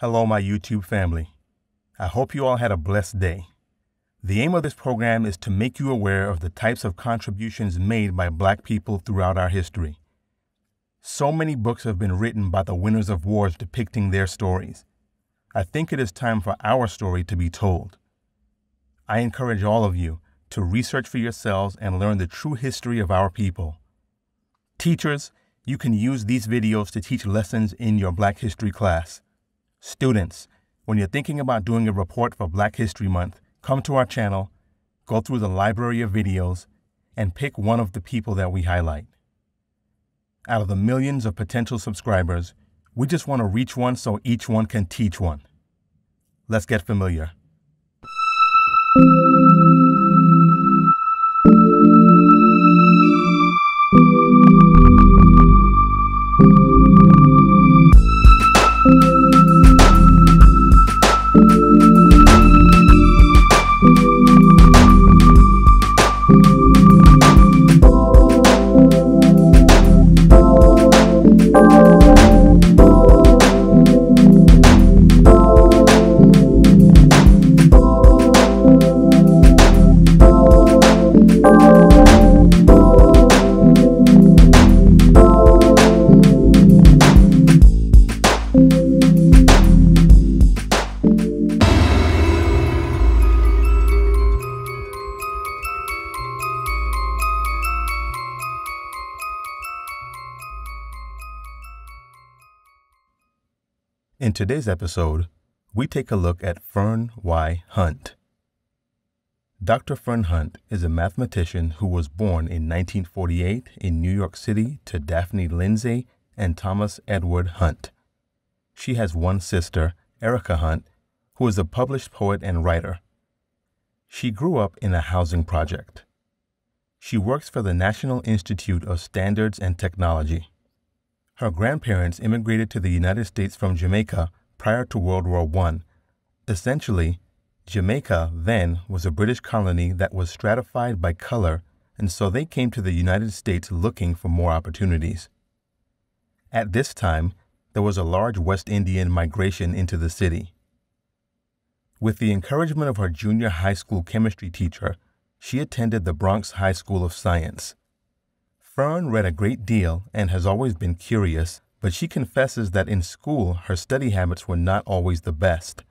Hello, my YouTube family. I hope you all had a blessed day. The aim of this program is to make you aware of the types of contributions made by Black people throughout our history. So many books have been written by the winners of wars depicting their stories. I think it is time for our story to be told. I encourage all of you to research for yourselves and learn the true history of our people. Teachers, you can use these videos to teach lessons in your Black History class. Students, when you're thinking about doing a report for Black History Month, come to our channel, go through the library of videos, and pick one of the people that we highlight. Out of the millions of potential subscribers, we just want to reach one so each one can teach one. Let's get familiar. In today's episode, we take a look at Fern Y. Hunt. Dr. Fern Hunt is a mathematician who was born in 1948 in New York City to Daphne Lindsay and Thomas Edward Hunt. She has one sister, Erica Hunt, who is a published poet and writer. She grew up in a housing project. She works for the National Institute of Standards and Technology. Her grandparents immigrated to the United States from Jamaica prior to World War I. Essentially, Jamaica then was a British colony that was stratified by color, and so they came to the United States looking for more opportunities. At this time, there was a large West Indian migration into the city. With the encouragement of her junior high school chemistry teacher, she attended the Bronx High School of Science. Fern read a great deal and has always been curious, but she confesses that in school her study habits were not always the best.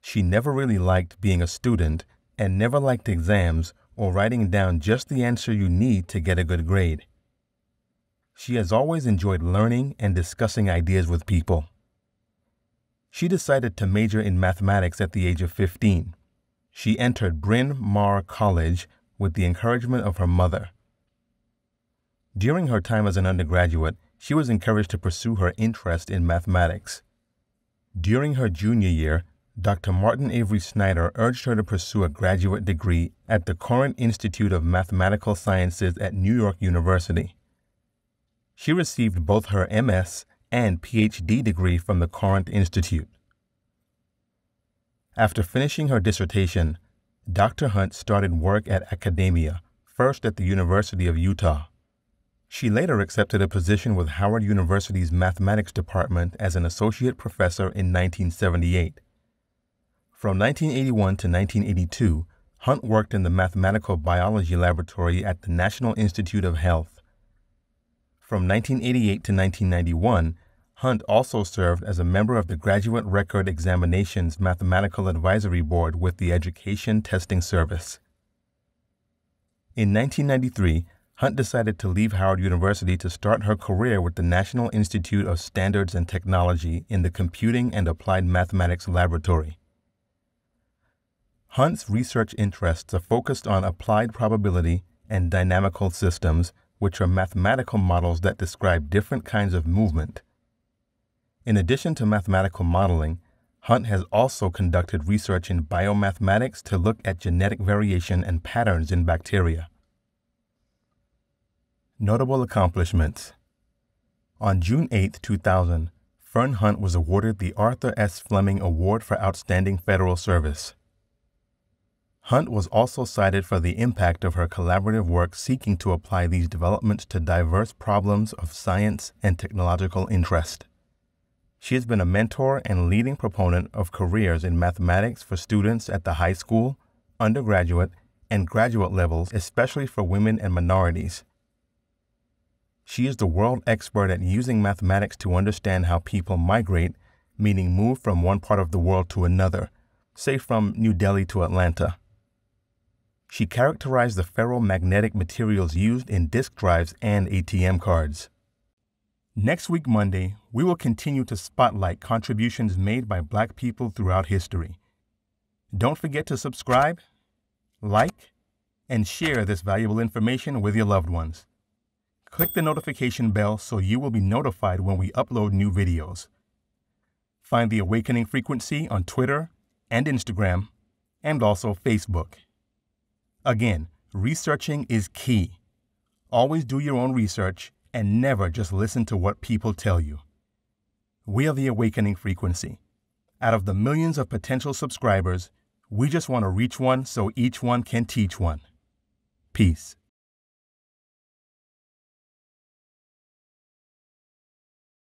She never really liked being a student and never liked exams or writing down just the answer you need to get a good grade. She has always enjoyed learning and discussing ideas with people. She decided to major in mathematics at the age of 15. She entered Bryn Mawr College with the encouragement of her mother. During her time as an undergraduate, she was encouraged to pursue her interest in mathematics. During her junior year, Dr. Martin Avery Snyder urged her to pursue a graduate degree at the Courant Institute of Mathematical Sciences at New York University. She received both her MS and PhD degree from the Courant Institute. After finishing her dissertation, Dr. Hunt started work at academia, first at the University of Utah. She later accepted a position with Howard University's mathematics department as an associate professor in 1978. From 1981 to 1982, Hunt worked in the mathematical biology laboratory at the National Institute of Health. From 1988 to 1991, Hunt also served as a member of the Graduate Record Examinations Mathematical Advisory Board with the Education Testing Service. In 1993, Hunt decided to leave Howard University to start her career with the National Institute of Standards and Technology in the Computing and Applied Mathematics Laboratory. Hunt's research interests are focused on applied probability and dynamical systems, which are mathematical models that describe different kinds of movement. In addition to mathematical modeling, Hunt has also conducted research in biomathematics to look at genetic variation and patterns in bacteria. Notable accomplishments. On June 8, 2000, Fern Hunt was awarded the Arthur S. Fleming Award for Outstanding Federal Service. Hunt was also cited for the impact of her collaborative work seeking to apply these developments to diverse problems of science and technological interest. She has been a mentor and leading proponent of careers in mathematics for students at the high school, undergraduate, and graduate levels, especially for women and minorities. She is the world expert at using mathematics to understand how people migrate, meaning move from one part of the world to another, say from New Delhi to Atlanta. She characterized the ferromagnetic materials used in disk drives and ATM cards. Next week, Monday, we will continue to spotlight contributions made by Black people throughout history. Don't forget to subscribe, like, and share this valuable information with your loved ones. Click the notification bell so you will be notified when we upload new videos. Find The Awakening Frequency on Twitter and Instagram, and also Facebook. Again, researching is key. Always do your own research and never just listen to what people tell you. We are The Awakening Frequency. Out of the millions of potential subscribers, we just want to reach one so each one can teach one. Peace.